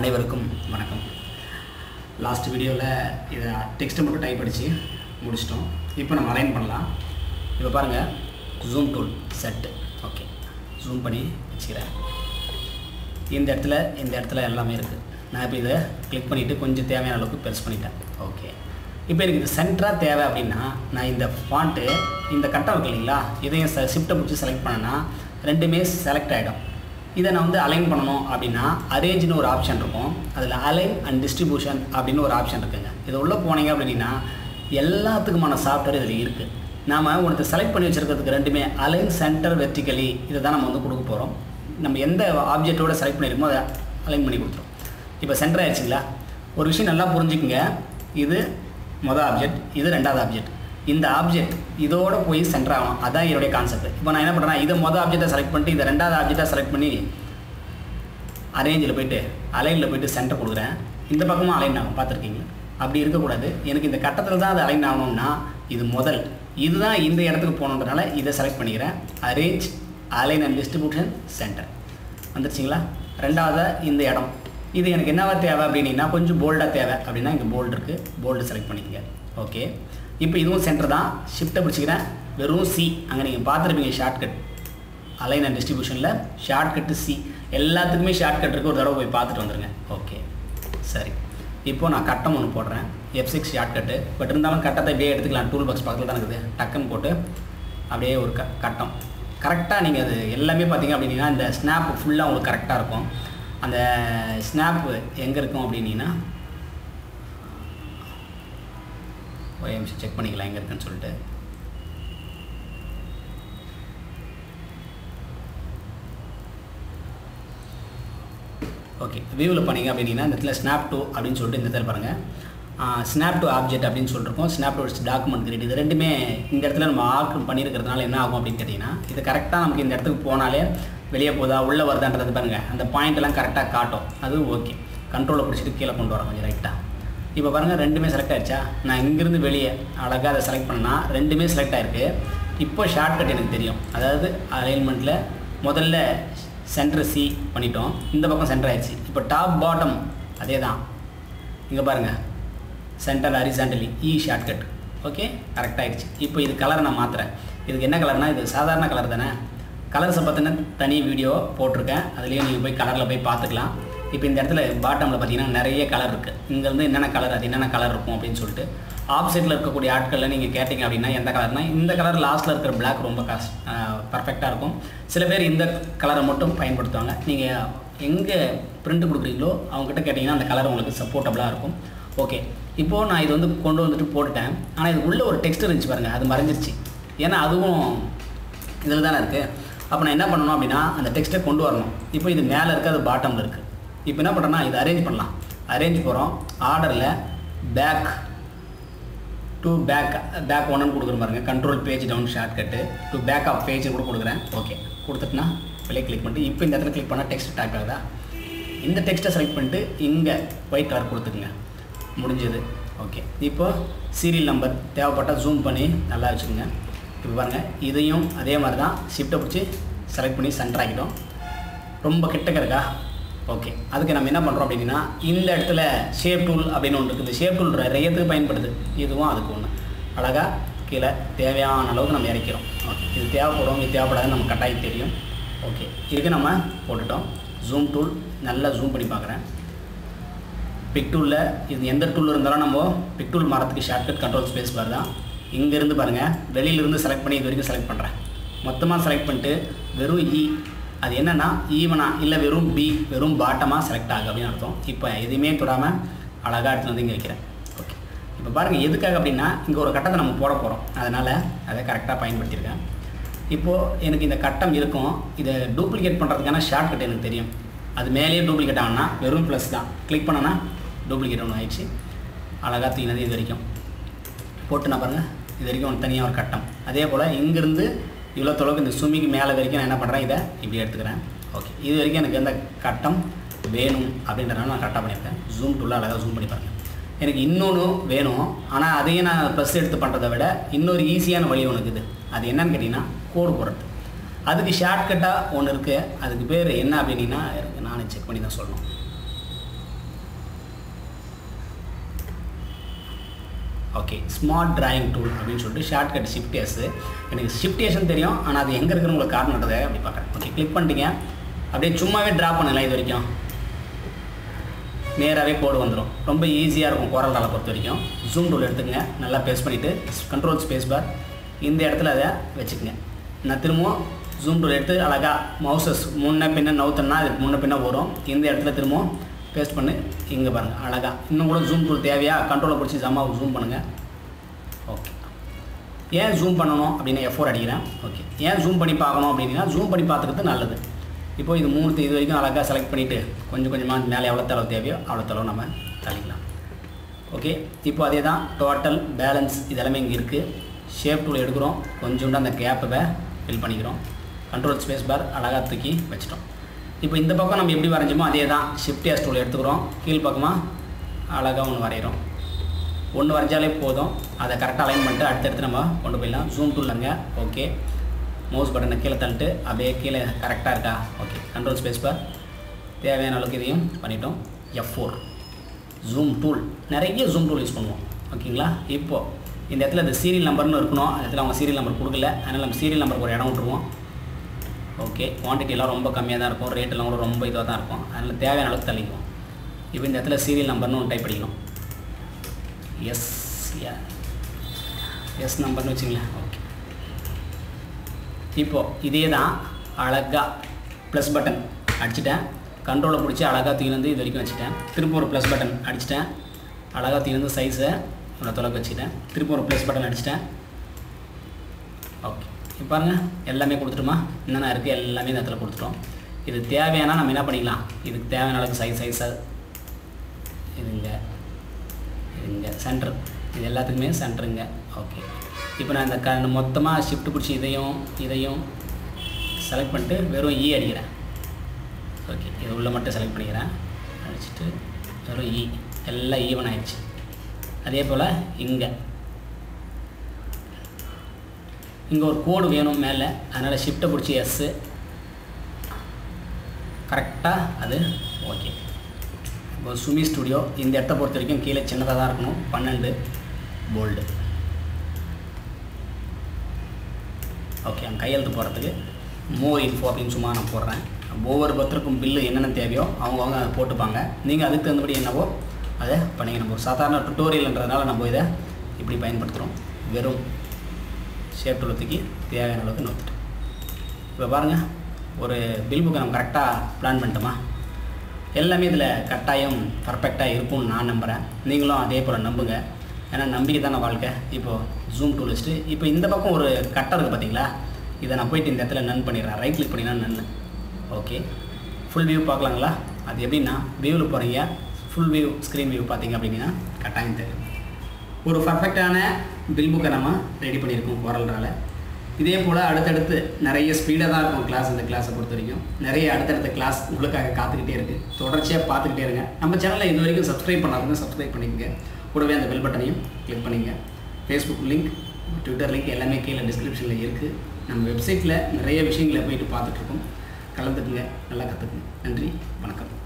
அனைவருக்கும் வணக்கம். லாஸ்ட் வீடியோவில் இதை டெக்ஸ்ட் மட்டும் டைப் அடித்து முடிச்சிட்டோம். இப்போ நம்ம அலைன் பண்ணலாம். இப்போ பாருங்கள், zoom tool set. Okay, zoom பண்ணி வச்சுக்கிறேன். இந்த இடத்துல எல்லாமே இருக்குது. நான் இப்போ இதை கிளிக் பண்ணிவிட்டு கொஞ்சம் தேவையான அளவுக்கு பெருசு பண்ணிட்டேன். ஓகே, இப்போ எனக்கு இது சென்டராக தேவை அப்படின்னா நான் இந்த ஃபாண்ட்டு இந்த கட்டம் இருக்குது இல்லைங்களா, இதையும் ஷிஃப்ட்டை பிடிச்சி செலக்ட் பண்ணேன்னா ரெண்டுமே செலக்ட் ஆகிடும். இதை நான் வந்து அலைன் பண்ணணும் அப்படின்னா அரேஞ்சுன்னு ஒரு ஆப்ஷன் இருக்கும். அதில் அலைன் அண்ட் டிஸ்ட்ரிபியூஷன் அப்படின்னு ஒரு ஆப்ஷன் இருக்குதுங்க. இது உள்ளே போனீங்க அப்படின்னா எல்லாத்துக்குமான சாஃப்ட்வேர் இதில் இருக்குது. நாம் ஒருத்தர் செலக்ட் பண்ணி வச்சுருக்கிறதுக்கு ரெண்டுமே அலைன் சென்டர் வெர்டிக்கலி இதை தான் நம்ம வந்து கொடுக்க போகிறோம். நம்ம எந்த ஆப்ஜெக்டோடு செலக்ட் பண்ணியிருக்கோமோ அதை அலைன் பண்ணி கொடுத்துரும். இப்போ சென்டர் ஆகிடுச்சிங்களா? ஒரு விஷயம் நல்லா புரிஞ்சுக்குங்க. இது மொதல் ஆப்ஜெக்ட், இது ரெண்டாவது ஆப்ஜெக்ட். இந்த ஆப்ஜெக்ட் இதோடு போய் சென்டர் ஆகும். அதுதான் என்னுடைய கான்செப்ட். இப்போ நான் என்ன பண்ணுறேன்னா, இதை மொதல் ஆப்ஜெக்டை செலக்ட் பண்ணிட்டு இதை ரெண்டாவது ஆப்ஜெக்டாக செலக்ட் பண்ணி அரேஞ்சில் போய்ட்டு அலைனில் போய்ட்டு சென்டர் கொடுக்குறேன். இந்த பக்கமும் அலைன் ஆகும், பார்த்துருக்கீங்க. அப்படி இருக்கக்கூடாது. எனக்கு இந்த கட்டத்தில் தான் அது அலைன் ஆகணும்னா இது முதல் இதுதான் இந்த இடத்துக்கு போகணுன்றதுனால இதை செலக்ட் பண்ணிக்கிறேன். Arrange align and distribution centre வந்துருச்சிங்களா? ரெண்டாவது இந்த இடம் இது எனக்கு என்னவா தேவை அப்படின்னா கொஞ்சம் போல்டாக தேவை அப்படின்னா இங்கே போல்டு இருக்குது, போல்டு செலக்ட் பண்ணிக்கங்க. ஓகே, இப்போ இதுவும் சென்டர் தான். ஷிஃப்ட்டை பிடிச்சிக்கிறேன், வெறும் சி. அங்கே நீங்கள் பார்த்துருப்பீங்க ஷார்ட்கட் அலைன் அண்ட் டிஸ்ட்ரிபியூஷனில் ஷார்ட்கட்டு சி. எல்லாத்துக்குமே ஷார்ட்கட் இருக்குது, ஒரு தடவை போய் பார்த்துட்டு வந்துடுங்க. ஓகே, சரி. இப்போது நான் கட்டம் ஒன்று போடுறேன், F6 ஷார்ட்கட்டு. பட் இருந்தாலும் கட்டத்தை அப்படியே எடுத்துக்கலாம். டூல் பாக்ஸ் பக்கத்தில் தான் இருக்குது. டக்குன்னு போட்டு அப்படியே ஒரு கட்டம் கரெக்டாக நீங்கள் அது எல்லாமே பார்த்தீங்க அப்படின்னா இந்த ஸ்னாப் ஃபுல்லாக உங்களுக்கு கரெக்டாக இருக்கும். அந்த ஸ்னாப்பு எங்கே இருக்கும் அப்படின்னா OMC செக் பண்ணிக்கலாம் எங்கே இருக்குன்னு சொல்லிட்டு. ஓகே, வியூவில் பண்ணிங்க அப்படின்னா இந்த இடத்துல ஸ்னாப் 2 அப்படின்னு சொல்லிட்டு இந்த இடத்துல பாருங்கள், ஸ்னாப் 2 ஆப்ஜெக்ட் அப்படின்னு சொல்லிருக்கோம். Snap 2 document create. இது ரெண்டுமே இந்த இடத்துல நம்ம ஆர்க் பண்ணியிருக்கிறதுனால என்ன ஆகும் அப்படின்னு கேட்டிங்கன்னா, இது கரெக்டாக நமக்கு இந்த இடத்துக்கு போனாலே வெளியே போதா உள்ளே வருதான்றது பாருங்கள், அந்த பாயிண்ட்லாம் கரெக்டாக காட்டும். அது ஓகே. கண்ட்ரோலை பிடிச்சிட்டு கீழே கொண்டு வரோம் கொஞ்சம் ரைட்டாக. இப்போ பாருங்கள், ரெண்டுமே செலக்ட் ஆகிடுச்சா? நான் இங்கேருந்து வெளியே அழகாக அதை செலக்ட் பண்ணால் ரெண்டுமே செலக்ட் ஆகிருக்கு. இப்போ ஷார்ட்கட் எனக்கு தெரியும். அதாவது அலைன்மெண்ட்டில் முதல்ல சென்டர் சி பண்ணிட்டோம், இந்த பக்கம் சென்டர் ஆகிடுச்சு. இப்போ டாப் பாட்டம் அதே தான். இங்கே பாருங்கள், centre horizontally E shortcut. Okay, correct ஆகிடுச்சு. இப்போ இது கலர் நான் மாற்றுறேன். இதுக்கு என்ன கலர்னால் இது சாதாரண கலர் தானே. கலர்ஸை பார்த்தினா தனி வீடியோ போட்டிருக்கேன், அதுலேயும் நீங்கள் போய் கலரில் போய் பார்த்துக்கலாம். இப்போ இந்த இடத்துல பாட்டமில் பார்த்தீங்கன்னா நிறைய கலர் இருக்குது. இங்கேருந்து என்னென்ன கலர் அது என்னென்ன கலர் இருக்கும் அப்படின்னு சொல்லிட்டு ஆப்சைட்டில் இருக்கக்கூடிய ஆட்களில் நீங்கள் கேட்டிங்க அப்படின்னா எந்த கலர்னால் இந்த கலர் லாஸ்ட்டில் இருக்கிற பிளாக் ரொம்ப பர்ஃபெக்டாக இருக்கும். சில பேர் இந்த கலரை மட்டும் பயன்படுத்துவாங்க. நீங்கள் எங்கே பிரிண்ட் கொடுக்குறீங்களோ அவங்ககிட்ட கேட்டிங்கன்னா அந்த கலர் உங்களுக்கு சப்போர்ட்டபுளாக இருக்கும். ஓகே, இப்போது நான் இது வந்து கொண்டு வந்துட்டு போட்டுட்டேன். ஆனால் இது உள்ளே ஒரு டெக்ஸ்ட் இருந்துச்சு பாருங்கள், அது மறைஞ்சிருச்சு. ஏன்னா அதுவும் இதில் தானே இருக்குது. அப்போ நான் என்ன பண்ணணும் அப்படின்னா அந்த டெக்ஸ்ட்டை கொண்டு வரணும். இப்போ இது மேலே இருக்குது, அது பாட்டமில் இருக்குது. இப்போ என்ன பண்ணுறேன்னா இதை அரேஞ்ச் பண்ணலாம். அரேஞ்ச் போகிறோம், ஆர்டரில் பேக் டு பேக் ஒன்னு கொடுக்குற பாருங்க. Control page down shortcut to back of page கூட கொடுக்குறேன். ஓகே, கொடுத்துட்டுனா வெளியே கிளிக் பண்ணிட்டு இப்போ இந்த இடத்துல கிளிக் பண்ணால் டெக்ஸ்ட் டைப் ஆகுதா? இந்த டெக்ஸ்ட்டை செலக்ட் பண்ணிட்டு இங்கே ஒயிட் கலர் கொடுத்துக்குங்க. முடிஞ்சது. ஓகே, இப்போது சீரியல் நம்பர் தேவைப்பட்டால் ஜூம் பண்ணி நல்லா வச்சுக்கோங்க. இப்போ பாருங்கள், இதையும் அதே மாதிரி தான் ஷிஃப்ட்டை பிடிச்சி செலக்ட் பண்ணி சென்டர் ஆகிட்டோம். ரொம்ப கிட்டக்க இருக்கா? ஓகே, அதுக்கு நம்ம என்ன பண்ணுறோம் அப்படின்னா இந்த இடத்துல ஷேப் டூல் அப்படின்னு ஒன்று இருக்குது. ஷேப் டூல் நிறையத்துக்கு பயன்படுது. இதுவும் அதுக்கு ஒன்று அழகாக கீழே தேவையான அளவுக்கு நம்ம இறக்கிறோம். ஓகே, இது தேவைப்படும் இது தேவைப்படாதுன்னு நம்ம கட்டாயம் தெரியும். ஓகே, இதுக்கு நம்ம போட்டுட்டோம். ஜூம் டூல் நல்லா ஜூம் பண்ணி பார்க்குறேன். பிக் டூலில் இது எந்த டூல் இருந்தாலும் நம்ம பிக் டூல் மாறத்துக்கு ஷார்ட்கட் கண்ட்ரோல் ஸ்பேஸ் பார் தான். இங்கேருந்து பாருங்கள், வெளியிலிருந்து செலக்ட் பண்ணி இது வரைக்கும் செலக்ட் பண்ணுறேன். மொத்தமாக செலக்ட் பண்ணிட்டு வெறும் இ அது என்னென்னா ஈவனா இல்லை வெறும் பி வெறும் பாட்டமாக செலக்ட் ஆகும் அப்படின்னு அர்த்தம். இப்போ எதுவுமே தொடாமல் அழகாக எடுத்துகிட்டு வந்து இங்கே வைக்கிறேன். ஓகே, இப்போ பாருங்கள், எதுக்காக அப்படின்னா இங்கே ஒரு கட்டத்தை நம்ம போட போகிறோம், அதனால் அதை கரெக்டாக பயன்படுத்தியிருக்கேன். இப்போது எனக்கு இந்த கட்டம் இருக்கும். இதை டூப்ளிகேட் பண்ணுறதுக்கான ஷார்ட்கட் எனக்கு தெரியும். அது மேலேயே டூப்ளிகேட் ஆகுனா வெறும் ப்ளஸ் தான். கிளிக் பண்ணோன்னா டூப்ளிகேட் ஒன்று ஆகிடுச்சு. அழகாக தூங்கினது இது வரைக்கும் போட்டு நான் பாருங்கள், இது வரைக்கும் தனியாக ஒரு கட்டம். அதே போல் இங்கேருந்து இவ்வளோ தொலைவுக்கு இந்த சுமிக்கு மேலே வரைக்கும் நான் என்ன பண்ணுறேன், இதை இப்படி எடுத்துக்கிறேன். ஓகே, இது வரைக்கும் எனக்கு எந்த கட்டம் வேணும் அப்படின்றனால நான் கரெக்டாக பண்ணியிருக்கேன். ஜூம் டூலில் அழகாக ஜூம் பண்ணி பாருங்கள். எனக்கு இன்னொன்று வேணும், ஆனால் அதையும் நான் ப்ளஸ் எடுத்து பண்ணுறதை விட இன்னொரு ஈஸியான வழி ஒன்று இது. அது என்னன்னு கேட்டிங்கன்னா கோடு போடுறது. அதுக்கு ஷார்ட்கட்டாக ஒன்று இருக்குது. அதுக்கு பேர் என்ன அப்படின்னா நானே செக் பண்ணி தான் சொல்லணும். Okay, smart drawing tool. I mean, shortcut shift S. And shift S and I the younger girl card. Okay, click on the update Chuma drop on a live. Near away code on the room. Easier on coral alapoturium. Zoom to let the Nala paste control space bar in the Athala, which it nothing more. Zoom to let the Alaga mouses, Muna Pina, Nautana, Muna Pina Voro in the Athlatrimo. Paste பண்ணு இங்க பாருங்க அழகா இன்னும் கூட zoom tool தேவையா கண்ட்ரோல புடிச்சு ஜாமா zoom பண்ணுங்க ஓகே ஏன் zoom பண்ணனும் அப்படினா F4 அடிக்கிறேன் ஓகே ஏன் zoom பண்ணி பார்க்கணும் அப்படினா zoom பண்ணி பார்க்கிறது நல்லது இப்போ இது மூணுத்து இது வரைக்கும் அழகா செலக்ட் பண்ணிட்டு கொஞ்சம் கொஞ்சமா மேலே எவ்வளவு தேவையோ அவ்வளவு தளவு நாம தள்ளிடலாம் ஓகே இப்போ அதேதான் total balance இதெல்லாம் இங்க இருக்கு shape tool எடுக்குறோம் கொஞ்சம்டா அந்த கேப்பை fill பண்ணிக்கிறோம் control space bar அழகா தூக்கி வெச்சிட்டோம் இப்போ இந்த பக்கம் நம்ம எப்படி வரைஞ்சோமோ அதே தான் shift S tool எடுத்துக்கறோம் கீழ் பக்கமா அழகா ஒன்னு வரையறோம் ஒன்னு வரைஞ்சாலே போதும் அத கரெக்ட்டா அலைன் பண்ணிட்டு அடுத்து நம்ம கொண்டு போய்லாம் zoom toolங்க ஓகே மவுஸ் பட்டனை கீழ தள்ளிட்டு அப்படியே கீழ கரெக்ட்டா இருக்கா ஓகே control space bar தேவையான அளவுக்கு இதையும் பண்ணிட்டோம் F4 zoom tool நிறைய zoom tool யூஸ் பண்ணுவோம் ஓகேங்களா இப்போ இந்த இடத்துல அந்த serial நம்பர்னு இருக்கணும் அதுல நம்ம serial நம்பர் கொடுக்கல அதனால நம்ம serial நம்பருக்கு ஒரு இடம் விட்டுருவோம் Okay, quantity is very small, rate is very small, and the If you type serial number, type Yes, yeah. Yes number. Okay. Now, this is the plus button. Control is the plus button. Size plus button. Okay. பாருங்க எல்லாமே கொடுத்துட்டோமா என்னன்னா இருக்கு எல்லாமே இந்த இடத்துல கொடுத்துட்டோம் இது தேவையானா நாம என்ன பண்ணிக்கலாம் இதுக்கு தேவையான அளவுக்கு சைஸ் இதுங்க சென்டர் இது எல்லாத்துக்குமே சென்டருங்க ஓகே இப்போ நான் இந்த மொத்தமா ஷிஃப்ட் புடிச்சு இதையும் செலக்ட் பண்ணிட்டு வெறும் E அடிக்கிறேன் ஓகே இது உள்ள மட்டும் செலக்ட் பண்ணிக்கிறேன் அடிச்சிட்டு வெறும் E எல்லாம் ஈவன் ஆயிடுச்சு அதே போல இங்க இங்க ஒரு கோட் வேணும் மேல அதனால shift புடிச்சு S கரெக்ட்டா அது ஓகே இப்போ சுமி ஸ்டுடியோ இந்த இடத்தை பொறுத்த வரைக்கும் கீழ சின்னதா தான் இருக்கணும் 12 bold ஓகே நான் கையெழுத்து போறதுக்கு more info அப்படினு சும்மா நான் போடுறேன் ஒவ்வொரு பத்திரக்கும் பில் என்னென்ன தேவையோ அவங்கவங்க அதை போட்டுபாங்க நீங்க அதுக்கு தகுந்தபடி என்னவோ அதை பண்ணீங்க நம்ம சாதாரண டுட்டோரியல்ன்றதால நம்ம இத இப்படி பயன்படுத்துறோம் வெறும் Shape tool की त्याग ना लोग नोट व्यापार ना और बिल बुक हम करेक्टा प्लान बनता माँ ये लम्बी इधर कट्टा यम परफेक्टा इरुपुन ना नंबर है निगलों आधे पर नंबर है याना नंबी कितना वाल का इपो zoom tool इस्टे इपो इन दबाव को एक कट्टा रख बतिला इधर ना कोई तीन दतले नन पनीरा right click पनीरा नन okay full view पाक लंगला आधे अभी ना view लो पर या full view screen view पातेंगे अभी ना कट्टा इंतज़ार ஒரு பெர்ஃபெக்ட்டான பில் புக்க நாம ரெடி பண்ணிருக்கோம் கோரல்ரால இதே போல அடுத்து நிறைய ஸ்பீடா தான் இருக்கும் கிளாஸ் இந்த கிளாஸை பொறுத்த வரைக்கும் நிறைய அடுத்து கிளாஸ் உங்களுக்காக காத்துக்கிட்டே இருக்கு தொடர்ச்சியா பாத்துக்கிட்டே இருங்க நம்ம சேனலை இது வரைக்கும் Subscribe பண்ணாதவங்க Subscribe பண்ணிக்கங்க கூடவே அந்த bell பட்டனையும் click பண்ணுங்க Facebook லிங்க் Twitter லிங்க் எல்லாமே கீழ descriptionல இருக்கு நம்ம வெப்சைட்ல நிறைய விஷயங்களை போய் பார்த்துட்டு இருக்கோம் கலந்துக்குங்க நல்லா கத்துக்குங்க நன்றி வணக்கம்